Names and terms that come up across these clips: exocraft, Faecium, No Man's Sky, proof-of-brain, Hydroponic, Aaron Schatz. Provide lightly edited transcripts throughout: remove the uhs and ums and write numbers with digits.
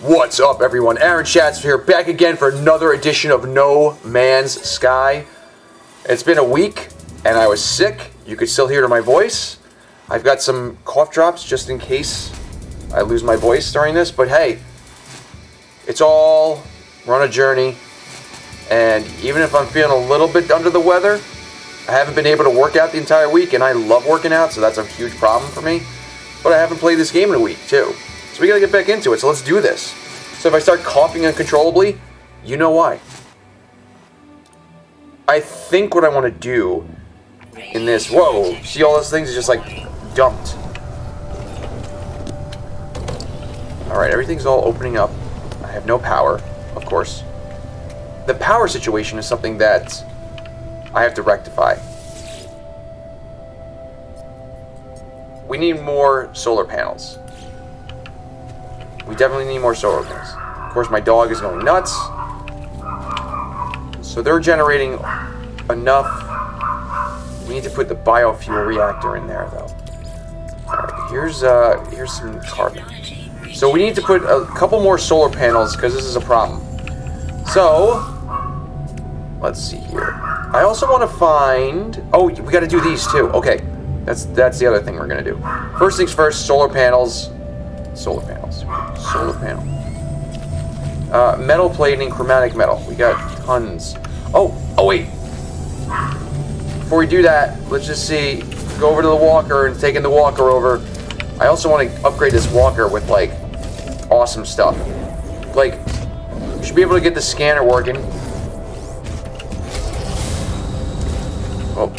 What's up, everyone? Aaron Schatz here, back again for another edition of No Man's Sky. It's been a week, and I was sick. You could still hear my voice. I've got some cough drops just in case I lose my voice during this, but hey, it's all, we're on a journey, and even if I'm feeling a little bit under the weather, I haven't been able to work out the entire week, and I love working out, so that's a huge problem for me, but I haven't played this game in a week, too. So we gotta get back into it, so let's do this. So if I start coughing uncontrollably, you know why. I think what I want to do in this, whoa, see all those things is just like dumped. Alright, everything's all opening up. I have no power, of course. The power situation is something that I have to rectify. We need more solar panels. We definitely need more solar panels. Of course, my dog is going nuts. So they're generating enough. We need to put the biofuel reactor in there, though. Alright, here's some carbon. So we need to put a couple more solar panels, because this is a problem. So, let's see here. I also want to find... Oh, we got to do these, too. Okay, that's the other thing we're going to do. First things first, solar panels. Solar panels. Solar panel. Metal plating, chromatic metal. We got tons. Oh wait. Before we do that, let's just see. Go over to the walker and taking the walker over. I also want to upgrade this walker with, like, awesome stuff. Like, we should be able to get the scanner working. Oh.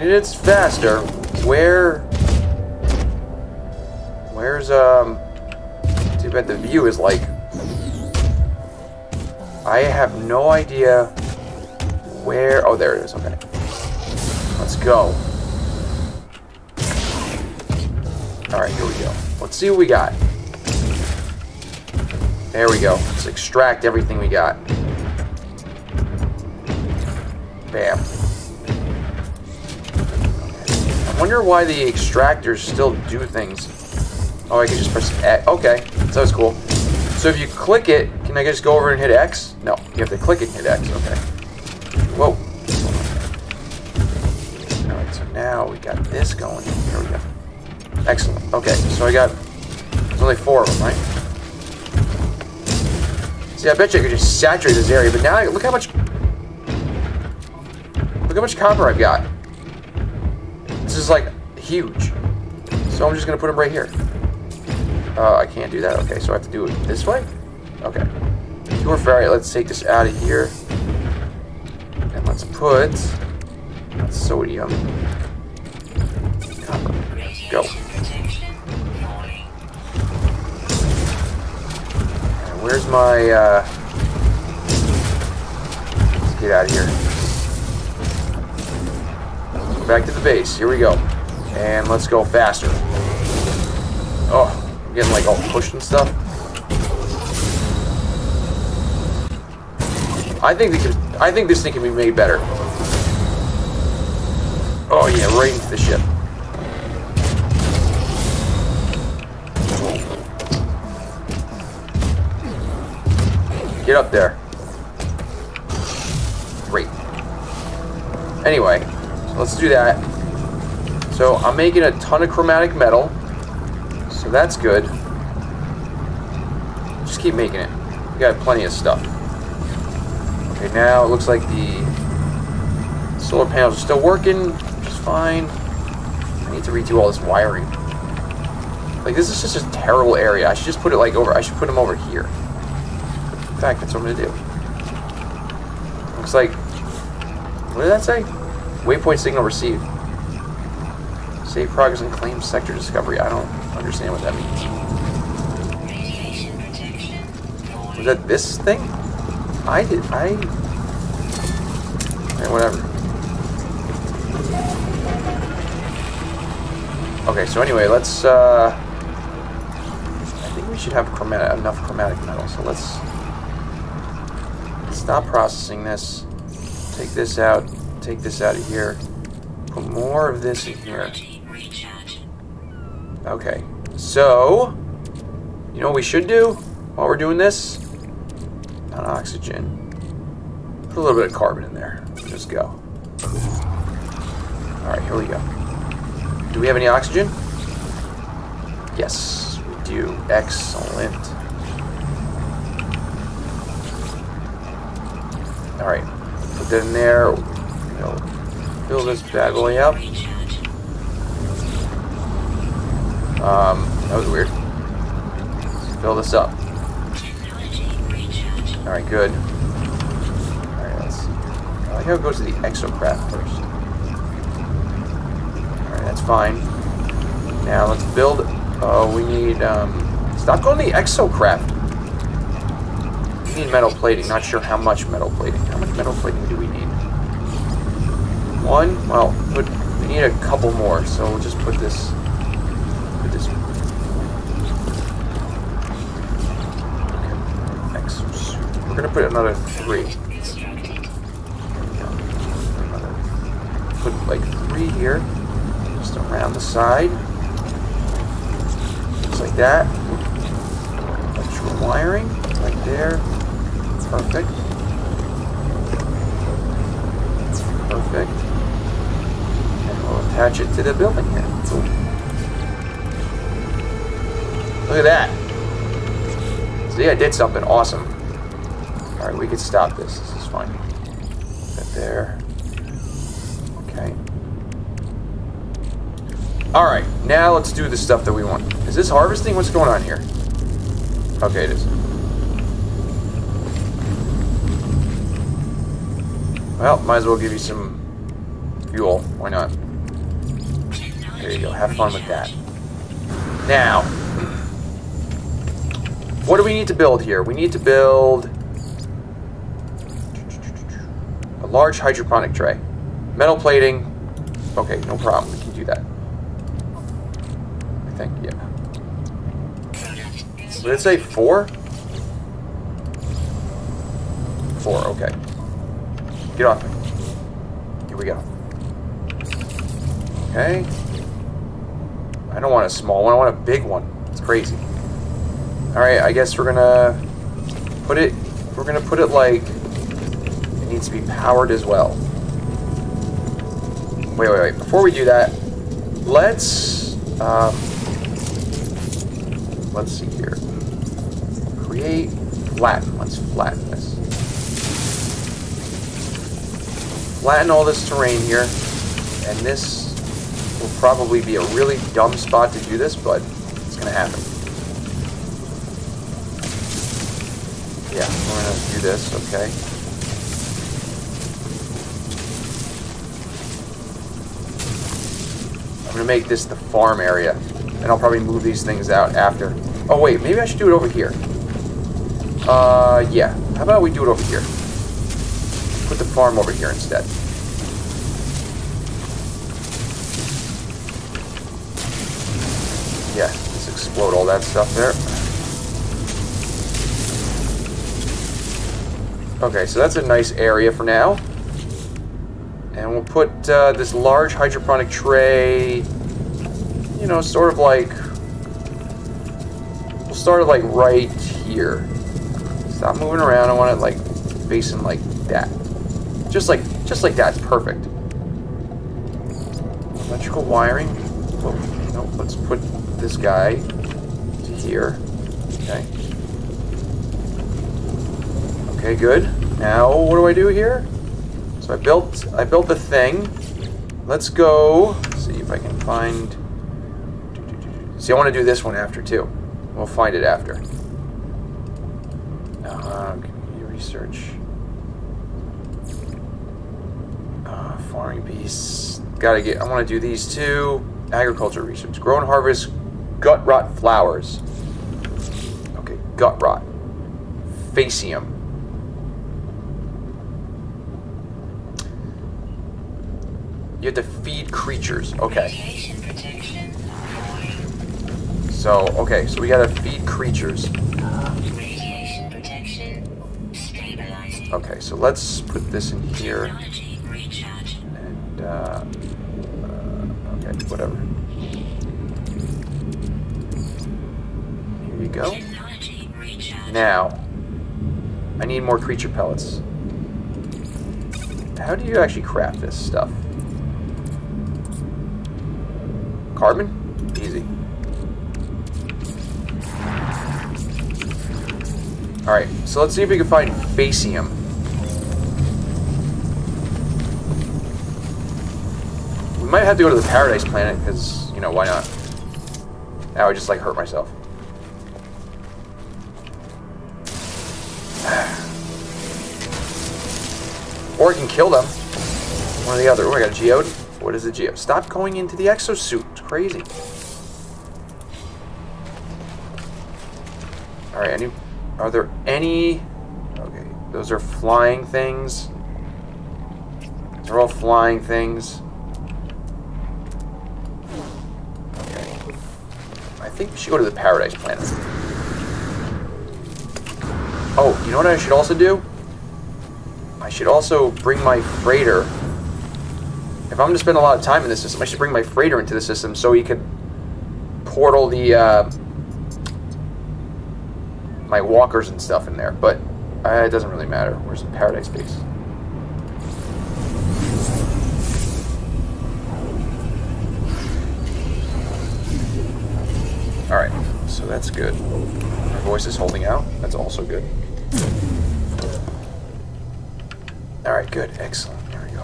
It's faster. Where's too bad the view is like. I have no idea where. Oh, there it is. Okay. Let's go. Alright, here we go. Let's see what we got. There we go. Let's extract everything we got. Bam. I wonder why the extractors still do things. Oh, I can just press X. Okay, so that's cool. So if you click it, can I just go over and hit X? No, you have to click it and hit X. Okay. Whoa. Alright, so now we got this going. Here we go. Excellent. Okay, so I got... There's only four of them, right? See, I bet you I could just saturate this area, but now look how much... Look how much copper I've got. This is, like, huge. So I'm just going to put them right here. I can't do that. Okay, so I have to do it this way? Okay. All right, let's take this out of here. And let's put sodium. Copper. Go. And where's my... Let's get out of here. Back to the base. Here we go. And let's go faster. Oh, I'm getting like all pushed and stuff. I think this thing can be made better. Oh yeah, right into the ship. Get up there. Great. Anyway. Let's do that. So I'm making a ton of chromatic metal. So that's good. Just keep making it. We got plenty of stuff. Okay, now it looks like the solar panels are still working, which is fine. I need to redo all this wiring. Like, this is just a terrible area. I should just put it like over. I should put them over here. In fact, that's what I'm gonna do. Looks like, what did that say? Waypoint signal received. Save progress and claim sector discovery. I don't understand what that means. Was that this thing? Yeah, whatever. Okay, so anyway, let's, I think we should have enough chromatic metal, so let's stop processing this. Take this out. Take this out of here. Put more of this in here. Okay, so you know what we should do while we're doing this? Not oxygen. Put a little bit of carbon in there. Just go. Alright, here we go. Do we have any oxygen? Yes, we do. Excellent. Alright, put that in there. Fill this bad boy up. That was weird. Fill this up. Alright, good. Alright, let's see. I like how it goes to the exocraft first. Alright, that's fine. Now let's build. Oh, we need, stop going to the exocraft. We need metal plating. Not sure how much metal plating. How much metal plating do we need? One? Well, we need a couple more, so we'll just put this. We're gonna put another three. Put like three here, just around the side, just like that. Electrical wiring, right there. Perfect. Perfect. And we'll attach it to the building here. Cool. Look at that. See, I did something awesome. Alright, we can stop this. This is fine. Put that there. Okay. Alright, now let's do the stuff that we want. Is this harvesting? What's going on here? Okay, it is. Well, might as well give you some fuel. Why not? There you go. Have fun with that. Now, what do we need to build here? We need to build large hydroponic tray. Metal plating. Okay, no problem. We can do that. I think, yeah. Did it say four? Four, okay. Get off me. Here we go. Okay. I don't want a small one. I want a big one. It's crazy. Alright, I guess we're gonna put it... We're gonna put it like... needs to be powered as well. Wait. Before we do that, let's see here. Create, flatten. Let's flatten this. Flatten all this terrain here, and this will probably be a really dumb spot to do this, but it's gonna happen. Yeah, we're gonna do this, okay. I'm gonna make this the farm area, and I'll probably move these things out after. Oh wait, maybe I should do it over here. Yeah. How about we do it over here? Put the farm over here instead. Yeah, let's explode all that stuff there. Okay, so that's a nice area for now. And we'll put this large hydroponic tray, you know, sort of like, we'll start it like right here. Stop moving around. I want it like facing like that. Just like that. It's perfect. Electrical wiring. Whoa, no, let's put this guy to here. Okay. Okay, good. Now, what do I do here? So I built the thing. Let's go see if I can find. See, I want to do this one after too. We'll find it after. Community research. Farming beasts. Gotta get. I want to do these two. Agriculture research. Grow and harvest gut rot flowers. Okay, gut rot. Faecium. You have to feed creatures. Okay. So we gotta feed creatures. Okay, so let's put this in here. And, okay, whatever. go. Now, I need more creature pellets. How do you actually craft this stuff? Carbon? Easy. Alright, so let's see if we can find Faecium. We might have to go to the Paradise Planet, because, you know, why not? Now I just, like, hurt myself. Or I can kill them. One or the other. Oh, I got a geode. What is a geode? Stop going into the exosuit. It's crazy. Alright, are there any... Okay, those are flying things. They're all flying things. Okay. I think we should go to the Paradise Planet. Oh, you know what I should also do? I should also bring my freighter. If I'm going to spend a lot of time in this system, I should bring my freighter into the system so he could portal the... my walkers and stuff in there, but it doesn't really matter. Where's the Paradise Base? Alright, so that's good. My voice is holding out. That's also good. Alright, good. Excellent. There we go.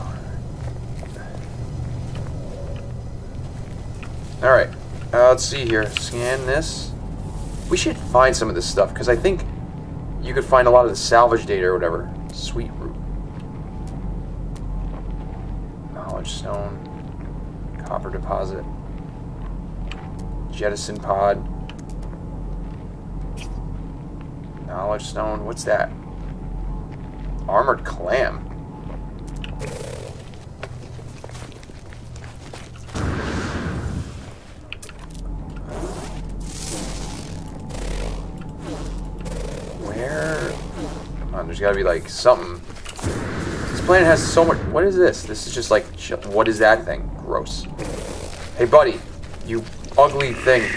Alright, let's see here. Scan this. We should find some of this stuff, because I think you could find a lot of the salvage data or whatever. Sweet root. Knowledge stone. Copper deposit. Jettison pod. Knowledge stone. What's that? Armored clam. There's gotta be like something. This planet has so much. What is this? This is just like. What is that thing? Gross. Hey, buddy. You ugly thing.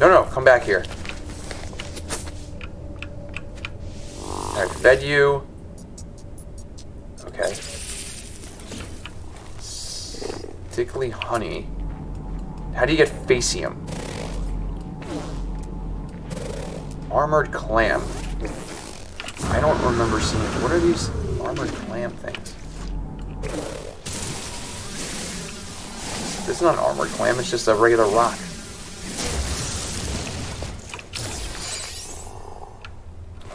No, no. Come back here. I fed you. Okay. Sickly honey. How do you get Faecium? Armored clam. I don't remember seeing. What are these armored clam things? This is not an armored clam, it's just a regular rock.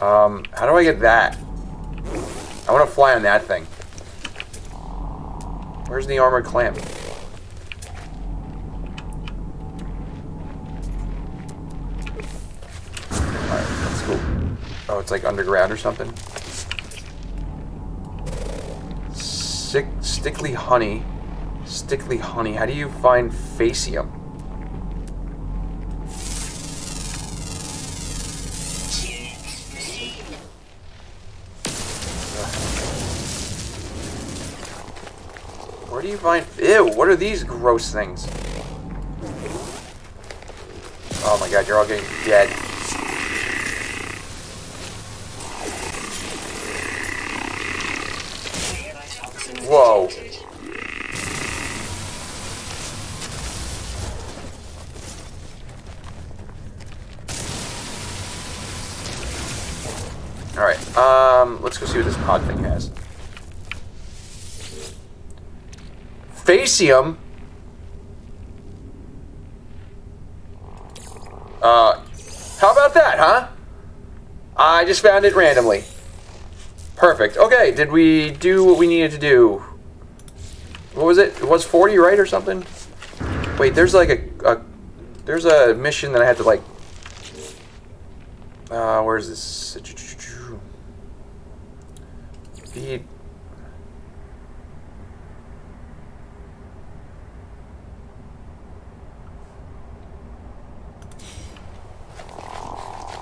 How do I get that? I want to fly on that thing. Where's the armored clam? Oh, it's like underground or something. Stickly honey. Stickly honey. How do you find Faecium? Where do you find... Ew, what are these gross things? Oh my god, you're all getting dead. Whoa. Alright, let's go see what this pod thing has. Faecium? How about that, huh? I just found it randomly. Perfect. Okay, did we do what we needed to do? What was it? It was 40, right, or something? Wait, there's like a mission that I had to like... where is this? Feed...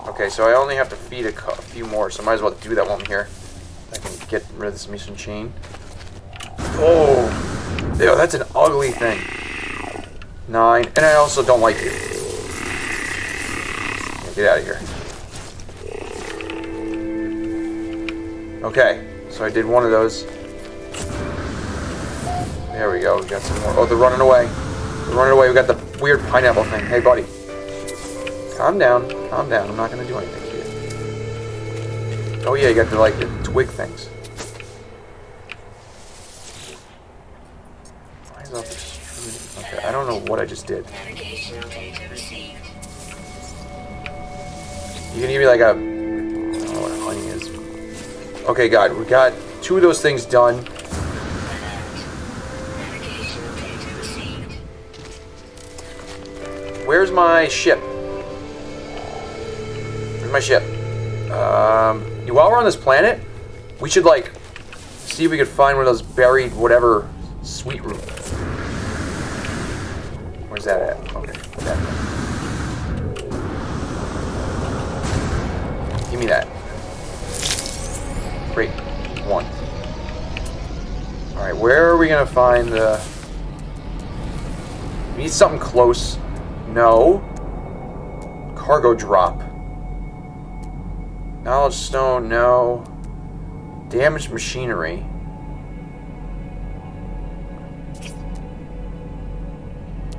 Okay, so I only have to feed a few more, so I might as well do that one here. I can get rid of this mission chain. Oh! Yo, that's an ugly thing. 9. And I also don't like you. Get out of here. Okay, so I did one of those. There we go, we got some more. Oh, they're running away. They're running away. We got the weird pineapple thing. Hey, buddy. Calm down. Calm down. I'm not going to do anything to you. Oh, yeah, you got the, like, the twig things. Okay, I don't know what I just did. You can give me like a... I don't know what honey is. Okay, God, we got two of those things done. Where's my ship? Where's my ship? While we're on this planet, we should like see if we could find one of those buried whatever sweet room. Where's that at? Okay. That. Give me that. Great. One. Alright, where are we gonna find the... We need something close. No. Cargo drop. Knowledge stone, no. Damaged machinery.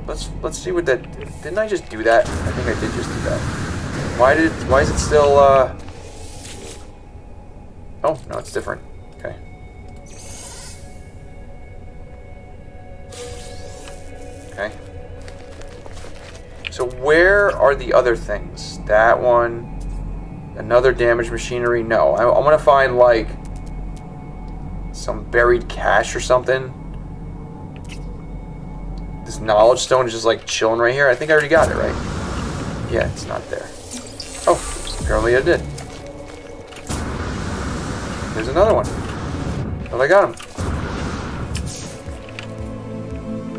Let's see what that... Didn't I just do that? I think I did just do that. Why is it still, Oh, no, it's different. Okay. Okay. So where are the other things? That one... Another damaged machinery? No. I'm gonna find, like... Some buried cache or something. This knowledge stone is just like chilling right here. I think I already got it, right? Yeah, it's not there. Oh, apparently I did. There's another one. Well, I got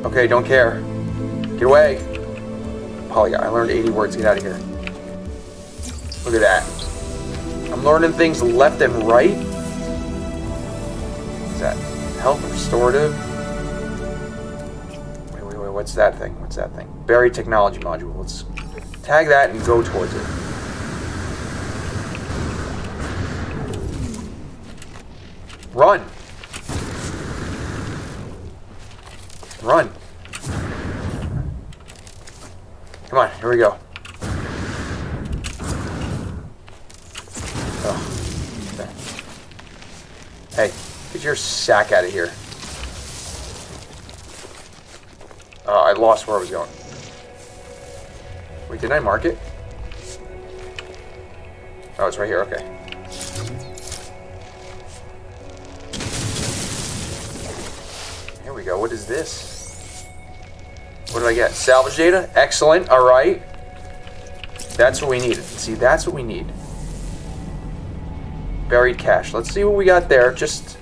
him. Okay, don't care. Get away. Polygon. I learned 80 words. Get out of here. Look at that. I'm learning things left and right. What's that? Health restorative. What's that thing? What's that thing? Buried technology module. Let's tag that and go towards it. Run! Run! Come on, here we go. Oh, okay. Hey, get your sack out of here. I lost where I was going. Wait, didn't I mark it? Oh, it's right here, okay. Here we go, what is this? What did I get? Salvage data? Excellent, alright. That's what we needed. See, that's what we need. Buried cache. Let's see what we got there, just...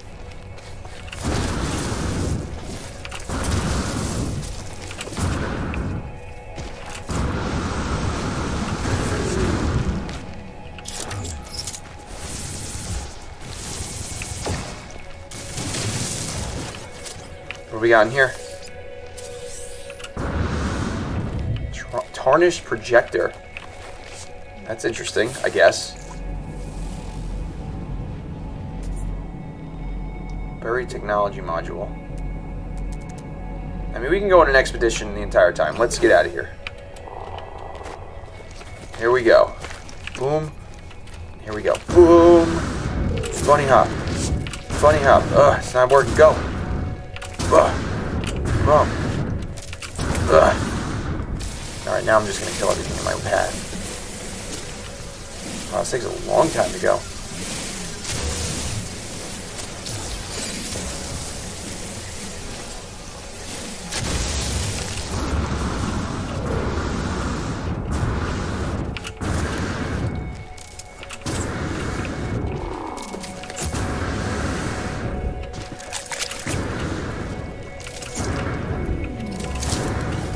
What do we got in here? Tarnished projector. That's interesting, I guess. Buried technology module. I mean, we can go on an expedition the entire time. Let's get out of here. Here we go. Boom. Here we go. Boom. Bunny hop. Bunny hop. Ugh, it's not working. Go. Alright, now I'm just going to kill everything in my path. Wow, this takes a long time to go.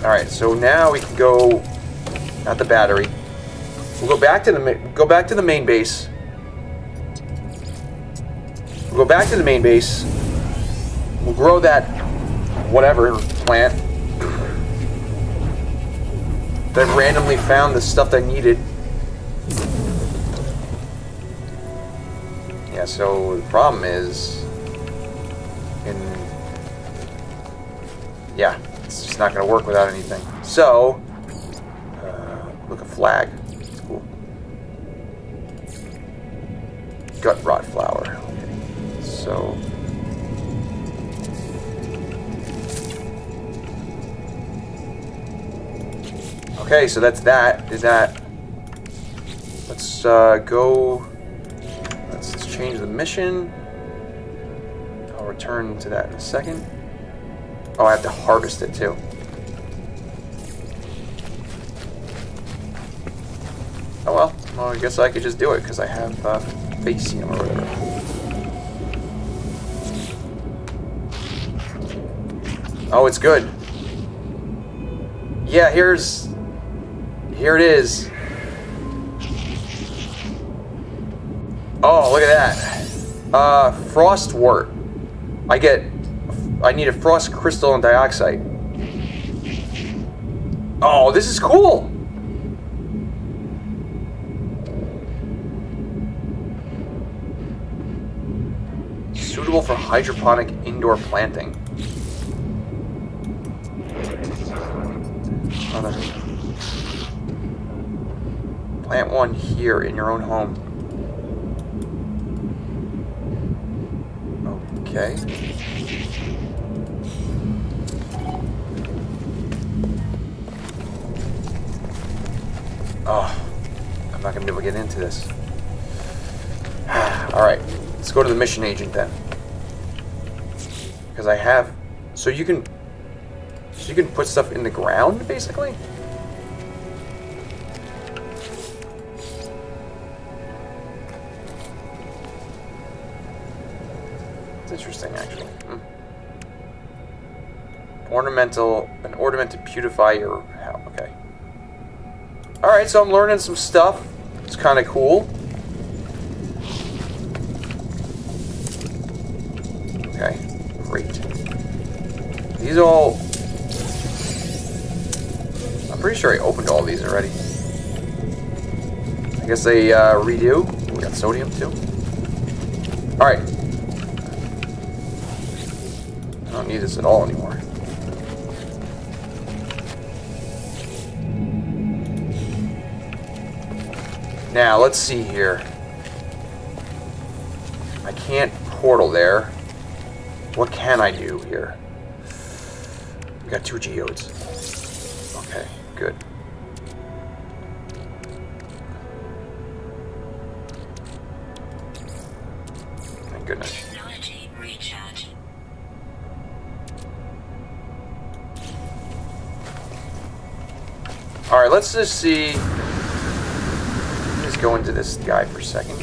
Alright, so now we can go, not the battery, we'll go back to the, main base, we'll grow that whatever plant that randomly found the stuff that I needed. Yeah, Yeah, so the problem is, yeah, it's just not going to work without anything. So, look, a flag. It's cool. Gut rot flower. Okay. So, okay, so that's that. Is that? Let's go. Let's change the mission. I'll return to that in a second. Oh, I have to harvest it too. Oh well, I guess I could just do it because I have Faecium or whatever. Oh, it's good. Yeah, here it is. Oh, look at that. Frostwort. I need a frost crystal and dioxide. Oh, this is cool! Suitable for hydroponic indoor planting. Plant one here in your own home. Okay. Oh, I'm not going to be able to get into this. Alright, let's go to the mission agent then. Because I have... So you can put stuff in the ground, basically? Interesting, actually. An ornament to beautify your house. Okay. All right, so I'm learning some stuff. It's kind of cool. Okay, great. These all. I'm pretty sure I opened all these already. I guess they redo. We got sodium too. All right. I don't need this at all anymore. Now, let's see here. I can't portal there. What can I do here? We got 2 geodes. Okay, good. Thank goodness. All right, let's just see. Just go into this guy for a second.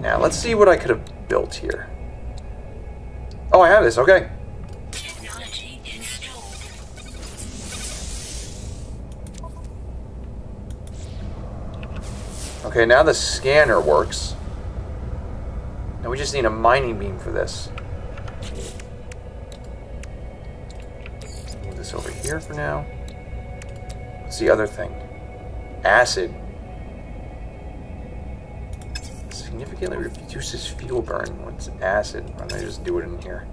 Now, let's see what I could have built here. Oh, I have this. Okay. Technology installed. Okay, now the scanner works. Now we just need a mining beam for this. Move this over here for now. What's the other thing? Acid. Significantly reduces fuel burn. What's acid? Why don't I just do it in here?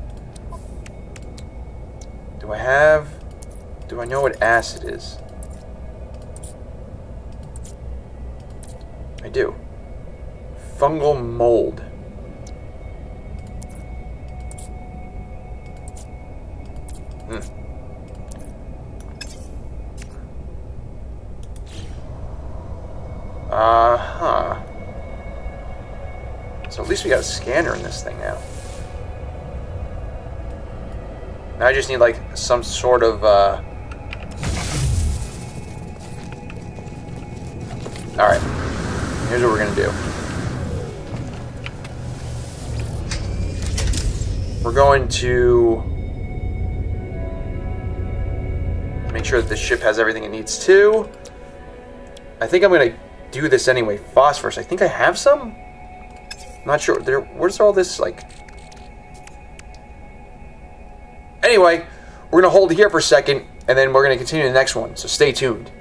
Do I know what acid is? I do. Fungal mold. So at least we got a scanner in this thing now. Now I just need like some sort of Alright. Here's what we're gonna do. We're going to make sure that the ship has everything it needs to. I think I'm gonna do this anyway. Phosphorus. I think I have some? Not sure. Where's all this, like... Anyway, we're going to hold it here for a second, and then we're going to continue the next one, so stay tuned.